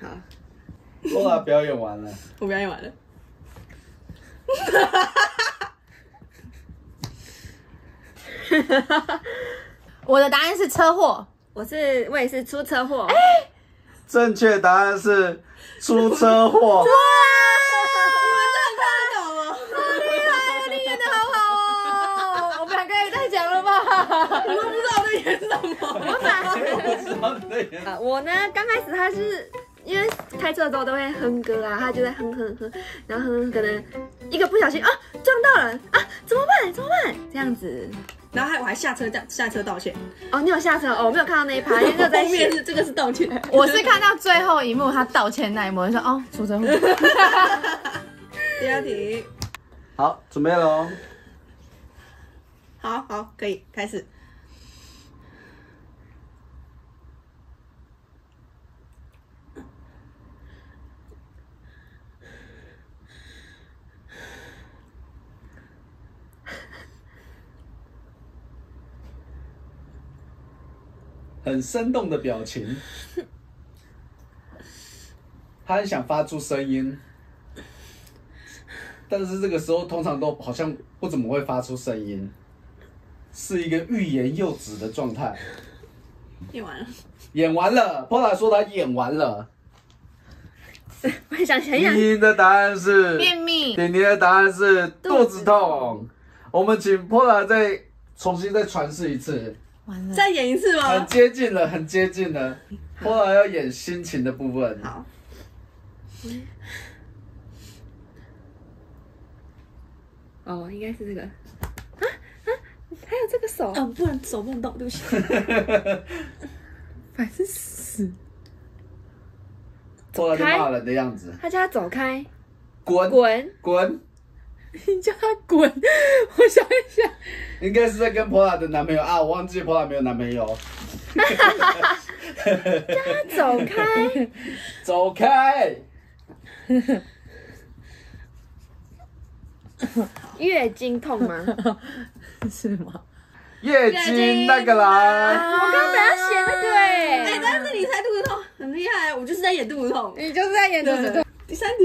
好，Paula表演完了。我表演完了。我的答案是车祸，我也是出车祸。哎、欸，正确答案是出车祸。哇，我们真的看得懂哦，好厉害，你演的好好哦。我们两个也太强了吧？我不知道我在演什么，我知道你在演什么。我呢，刚开始他是。因为开车的时候都会哼歌啊，他就在哼，然后哼，可能一个不小心啊撞到了啊，怎么办？这样子，然后我还下车道歉。哦，你有下车哦，我没有看到那一趴，因为在后面是这个是道歉。我是看到最后一幕他道歉那一幕，我就说哦出车祸。第二题，好，准备喽。好，可以开始。很生动的表情，他很想发出声音，但是这个时候通常都好像不怎么会发出声音，是一个欲言又止的状态。演完了 ，Paula 说他演完了。我也想想。婷的答案是便秘，婷的答案是肚子痛。我们请 Paula 重新传示一次。再演一次吗？很接近了。Paula要演心情的部分。好。哦，应该是这个。啊！还有这个手。嗯，不能手不能动，对不起。反正死。Paula就骂人的样子。他叫他走开。滚！你叫他滚！我想一想，应该是在跟 Paula 的男朋友啊，我忘记 Paula 没有男朋友。叫他走开！月经痛吗？是吗？月经那个啦！我刚本来写那个哎，但是你猜肚子痛很厉害，我就是在演肚子痛，你就是在演肚子痛。第三题。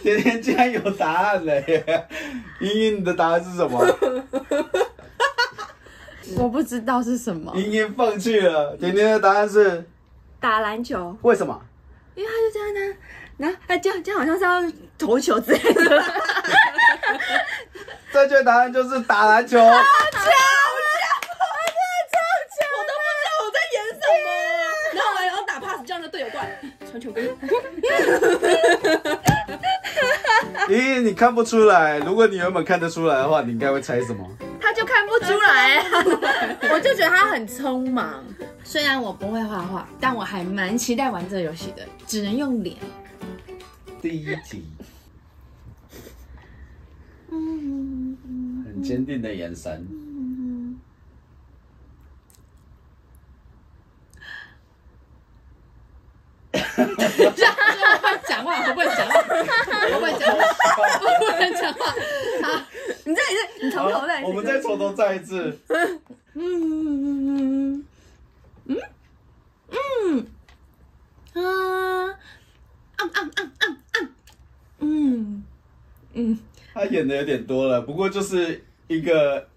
甜甜竟然有答案了耶！茵你的答案是什么？我不知道是什么。茵放弃了。甜甜的答案是打篮球。为什么？因为他就这样呢，然后这样好像是要投球之类的。正确答案就是打篮球。好强！我都不知道我在演什么。然后我打 pass 这样的队友过来传球给我。咦，你看不出来。如果你原本看得出来的话，你应该会猜什么？他就看不出来、啊，我就觉得他很匆忙。虽然我不会画画，但我还蛮期待玩这个游戏的，只能用脸。第一题，很坚定的眼神。我不能讲话。好，你从头再一次。我们再从头再一次。嗯，他演的有点多了，不过就是一个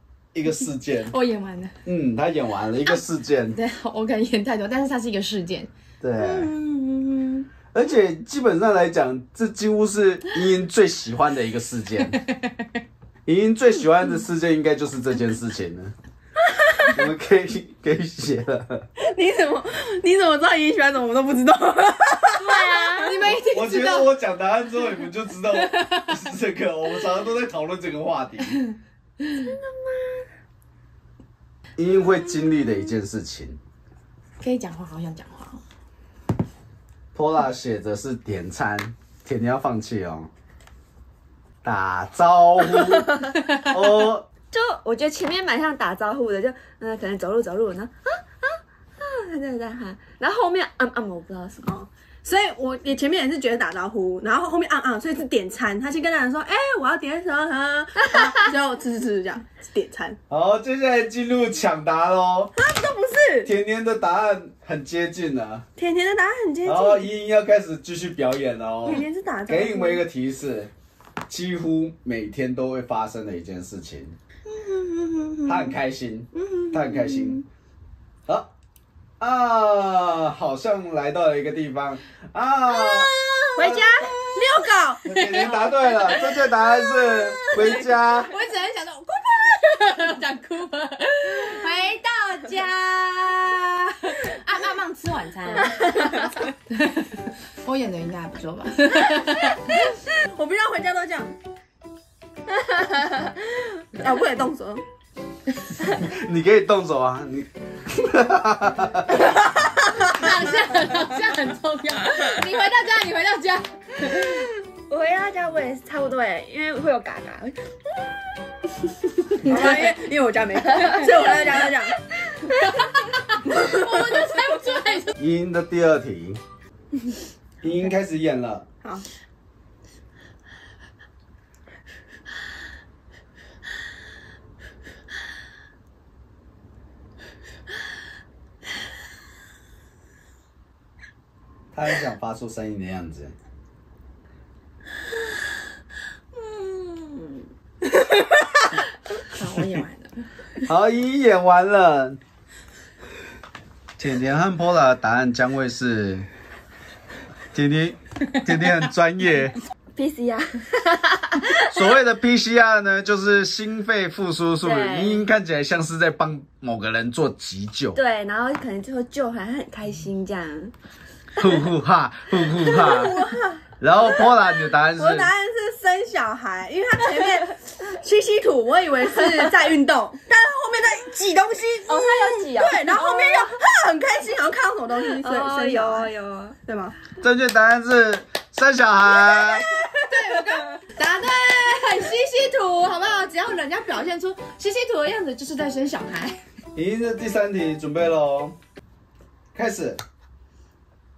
事件。我演完了。嗯，他演完了一个事件。对，我可能演太多，但是它是一个事件。对。嗯。而且基本上来讲，这几乎是莹莹最喜欢的一个事件。莹莹最喜欢的事件应该就是这件事情了。我们可以写了。你怎么知道莹莹喜欢什么？我都不知道。对啊，你们一定知道。我觉得我讲答案之后，你们就知道是这个。我们常常都在讨论这个话题。真的吗？莹莹会经历的一件事情。可以讲话，好想讲话。Paula 写的是点餐，甜甜要放弃哦。打招呼。哦。就我觉得前面蛮像打招呼的，就可能走路，然后对，然后后面我不知道什么，所以我也前面也是觉得打招呼，然后后面所以是点餐，他先跟大家说，哎、欸，我要点什么，然后吃这样点餐。好，接下来进入抢答咯。啊，都不是，甜甜的答案很接近啊，甜甜的答案很接近。然后莹莹要开始继续表演哦。甜甜是打招呼。给你们一个提示，几乎每天都会发生的一件事情。他很开心，他很开心。好啊，好像来到了一个地方啊，回家遛狗。甜甜答对了，正确答案是回家。我只能想到哭吧，想哭吧，回到家啊，慢慢吃晚餐。我演的应该还不错吧？我不知道回家都这样。啊，我也动手。你可以动手啊，你。长相很重要。你回到家。我回到家，我也是差不多哎，因为会有嘎嘎。因为我家没，所以我回到家就这样。我就猜不出来。莹莹的第二题，莹莹开始演了。好。他很想发出声音的样子。嗯，好，我演完了。好，一演完了。甜甜和 Paula 的答案将会是，甜甜很专业。PCR 所谓的 PCR 呢，就是心肺复苏术。莹莹看起来像是在帮某个人做急救。对，然后可能最后救回来，很开心这样。呼呼哈，呼呼哈。然后 Paula 你的答案是？我的答案是生小孩，因为他前面吸土，我以为是在运动，但是后面在挤东西。哦，他有挤啊。对，然后后面又很开心，好像看到什么东西，所以生小孩有，对吗？正确答案是生小孩。对，我刚答对，很吸土，好不好？只要人家表现出吸土的样子，就是在生小孩。咦，这第三题准备喽，开始。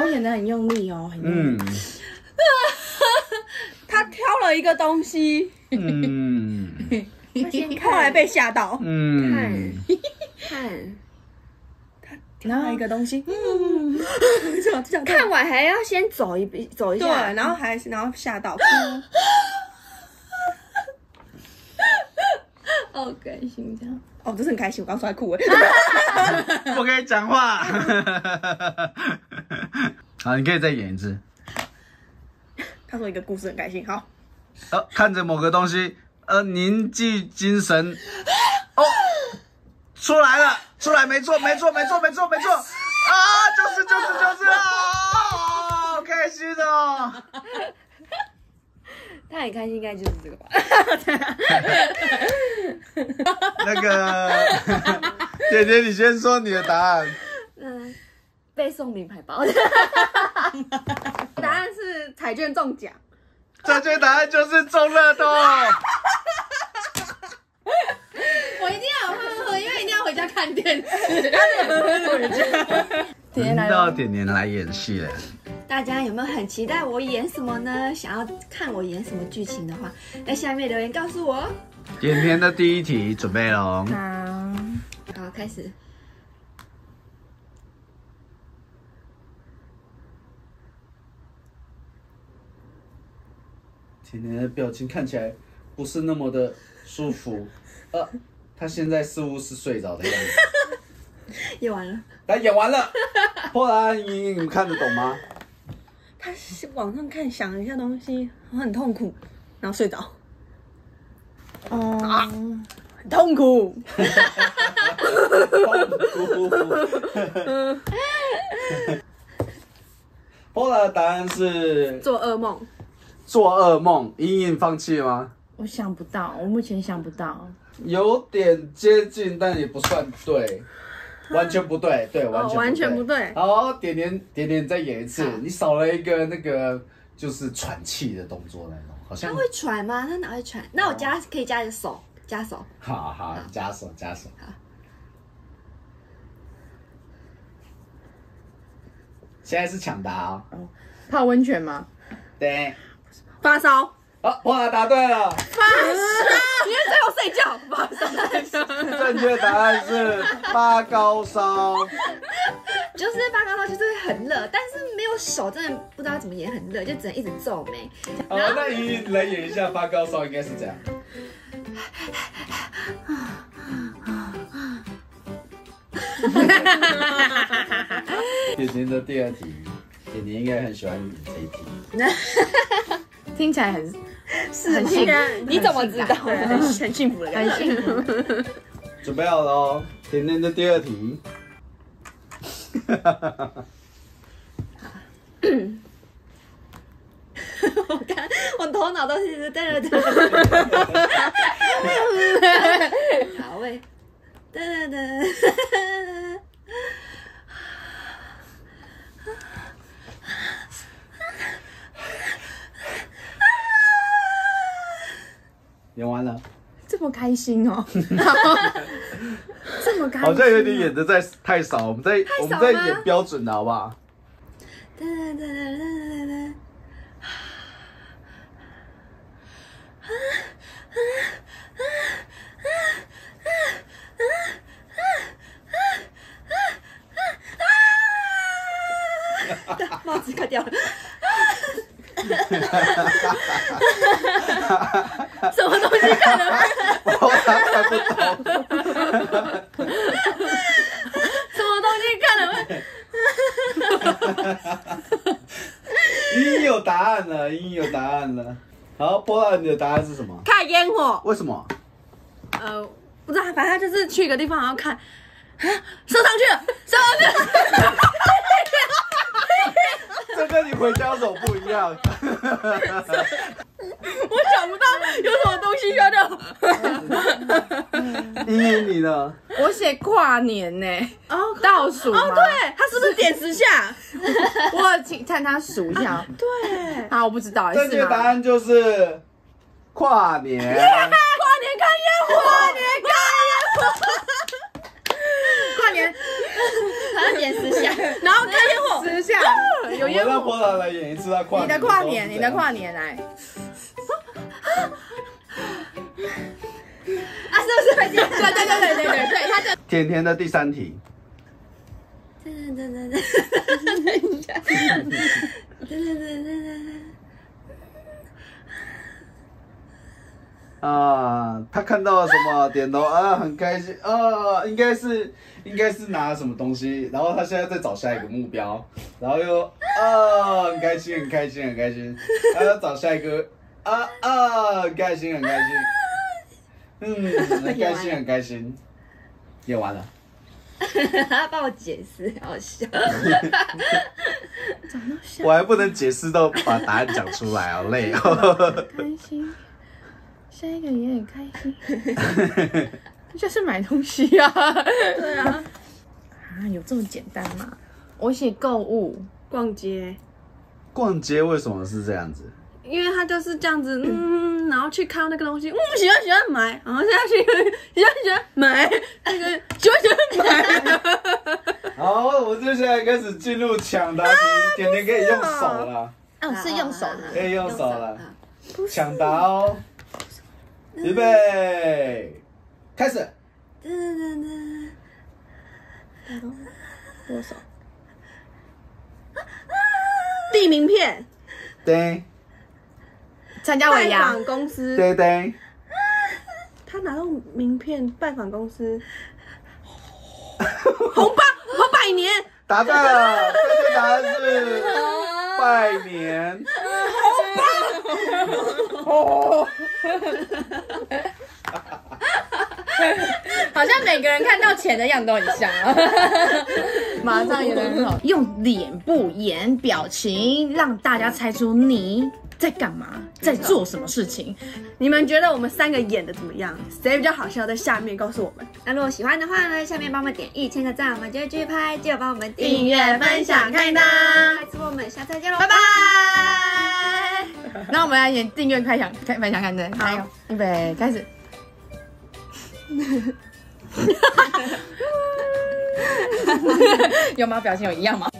我演得很用力哦，很用力。他挑了一个东西，后来被吓到，看，他挑了一个东西，看完还要先走一下，对，然后然后吓到，好开心这样。哦，真是很开心，我刚说在哭哎，不可以讲话。好，你可以再演一次。他说一个故事很开心，好。看着某个东西，凝聚精神。哦，出来，没错。啊，就是啊，好开心哦。他很开心，应该就是这个吧。那个姐姐，你先说你的答案。被送名牌包。答案是彩券中奖。正确答案就是中乐透。我一定要好好喝，因为一定要回家看电视。点点来到点点来演戏了。大家有没有很期待我演什么呢？想要看我演什么剧情的话，在下面留言告诉我。点点的第一题准备喽。好，开始。 甜甜的表情看起来不是那么的舒服，他现在似乎是睡着的样子。演完了，他演完了。Paula，你们看得懂吗？他是往上看，想一下东西，很痛苦，然后睡着。啊，很痛苦。痛苦。Paula 的答案是做噩梦。 做噩梦，莹莹放弃了吗？我想不到，我目前想不到。有点接近，但也不算对，完全不对，对，完全不对。好，点点再演一次，你少了一个那个就是喘气的动作那种，好像。他会喘吗？他哪会喘？那我可以加一个手，加手。好，加手。好。现在是抢答啊！泡温泉吗？对。 发烧，好，哇，答对了！发烧，你在我睡觉，发烧。正确答案是发高烧，就是发高烧，就是很热，但是没有手，真的不知道怎么演很热，就只能一直皱眉。好，那你来演一下发高烧，应该是这样。点点的第二题，点点应该很喜欢演这一题。 听起来很幸福，你怎么知道？很幸福的感觉。准备好了哦，甜甜的第二题。我头脑都是噔噔噔。好喂，噔噔噔。 演完了，这么开心哦！这么开心，好像有点演的太少，我们再演标准的好不好？帽子快掉了。 什么东西看得我看不懂。什么东西看得你有答案了，你有答案了。好，Paula，你的答案是什么？看烟火。为什么？不知道，反正就是去一个地方然后看，升上去了，升上去。这跟你回家走不一样。我想不到有什么东西需要叫。你呢？我写跨年呢、欸。哦，倒数。哦，对，他是不是点10下？我请看他数一下。啊、对。啊，我不知道。正确答案就是跨年。Yeah, 跨年看烟火。跨年看烟火。跨年。他点10下，然后看烟火。10下。 我让Paula来演一次啊！跨年，你的跨年来。啊，是不是？对，他就。甜甜的第三题。啊，他看到了什么？点头啊，很开心啊，应该是拿了什么东西，然后他现在在找下一个目标，然后又啊，很开心，他要找下一个啊，很开心，很开心，演完了。他帮我解释，好笑。我还不能解释到把答案讲出来，好累哦。开心。 下一个也很开心，就是买东西啊。对啊，啊，有这么简单吗？我写购物、逛街。逛街为什么是这样子？因为他就是这样子，然后去看那个东西，喜欢买，然后现在去喜欢买那个喜欢买。好，我就现在开始进入抢答题，点点可以用手了。哦，是用手的，可以用手了。抢答哦，预备，开始。我手。递名片。对。参加尾牙，拜访公司，对对。他拿到名片，拜访公司，红包，我拜年。答对了，正确答案是拜年。红包。好像每个人看到钱的样子都很像啊。马上有人用脸部演表情，让大家猜出你。在干嘛？在做什么事情？你们觉得我们三个演的怎么样？谁比较好笑？在下面告诉我们。那如果喜欢的话呢，下面帮我们点1000个赞，我们就会继续拍。记得帮我们订阅、分享、开灯。我们下次再见喽，拜拜。那我们来演订阅、分享、开灯。好，预备，开始。有吗？表情有一样吗？